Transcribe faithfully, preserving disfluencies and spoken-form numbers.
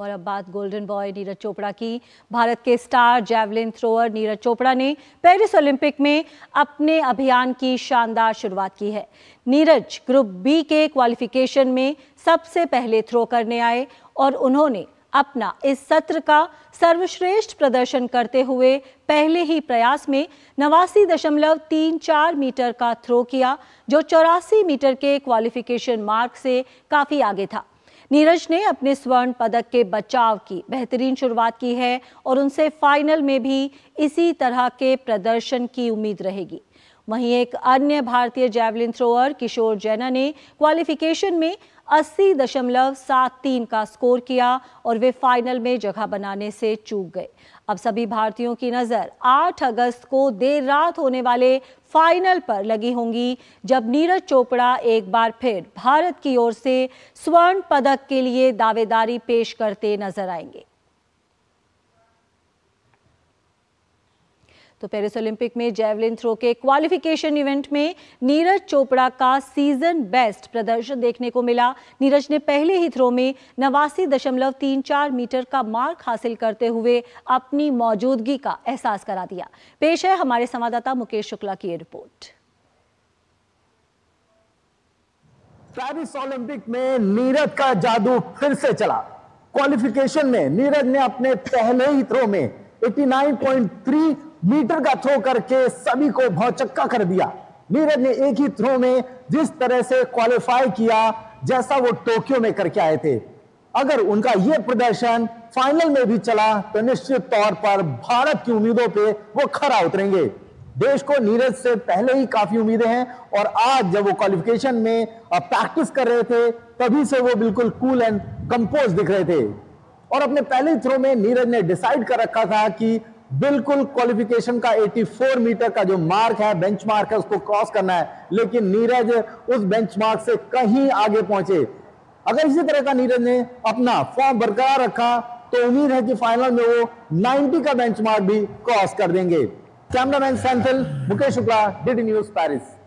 और अब बात गोल्डन बॉय नीरज चोपड़ा की। भारत के star javelin thrower Neeraj Chopra ने पेरिस ओलंपिक में अपने अभियान की शानदार शुरुआत की है। नीरज ग्रुप बी के क्वालिफिकेशन में सबसे पहले थ्रो करने आए और उन्होंने अपना इस सत्र का सर्वश्रेष्ठ प्रदर्शन करते हुए पहले ही प्रयास में नवासी दशमलव तीन चार मीटर का थ्रो किया, जो चौरासी मीटर के क्वालिफिकेशन मार्क से काफ़ी आगे था। नीरज ने अपने स्वर्ण पदक के बचाव की बेहतरीन शुरुआत की है और उनसे फाइनल में भी इसी तरह के प्रदर्शन की उम्मीद रहेगी। वहीं एक अन्य भारतीय जैवलिन थ्रोअर किशोर जेना ने क्वालिफिकेशन में अस्सी दशमलव सात तीन का स्कोर किया और वे फाइनल में जगह बनाने से चूक गए। अब सभी भारतीयों की नज़र आठ अगस्त को देर रात होने वाले फाइनल पर लगी होंगी, जब नीरज चोपड़ा एक बार फिर भारत की ओर से स्वर्ण पदक के लिए दावेदारी पेश करते नजर आएंगे। तो पेरिस ओलंपिक में जैवलिन थ्रो के क्वालिफिकेशन इवेंट में नीरज चोपड़ा का सीजन बेस्ट प्रदर्शन देखने को मिला। नीरज ने पहले ही थ्रो में नवासी दशमलव तीन चार मीटर का मार्क हासिल करते हुए अपनी मौजूदगी का एहसास करा दिया। पेश है हमारे संवाददाता मुकेश शुक्ला की रिपोर्ट। पेरिस ओलंपिक में नीरज का जादू फिर से चला। क्वालिफिकेशन में नीरज ने अपने पहले ही थ्रो में eighty nine point three metre का थ्रो करके सभी को भौचक्का कर दिया। नीरज ने एक ही थ्रो में जिस तरह से क्वालिफाई किया, जैसा वो टोक्यो में करके आए थे, अगर उनका ये प्रदर्शन फाइनल में भी चला तो निश्चित तौर पर भारत की उम्मीदों पे वो खरा उतरेंगे। देश को नीरज से पहले ही काफी उम्मीदें हैं और आज जब वो क्वालिफिकेशन में प्रैक्टिस कर रहे थे तभी से वो बिल्कुल कूल एंड कंपोज दिख रहे थे। और अपने पहले थ्रो में नीरज ने डिसाइड कर रखा था कि बिल्कुल क्वालिफिकेशन का चौरासी मीटर का जो मार्क है, बेंचमार्क है, उसको क्रॉस करना है, लेकिन नीरज उस बेंचमार्क से कहीं आगे पहुंचे। अगर इसी तरह का नीरज ने अपना फॉर्म बरकरार रखा तो उम्मीद है कि फाइनल में वो नब्बे का बेंचमार्क भी क्रॉस कर देंगे। Cameraman Senthil, Mukesh Shukla, D D news, Paris.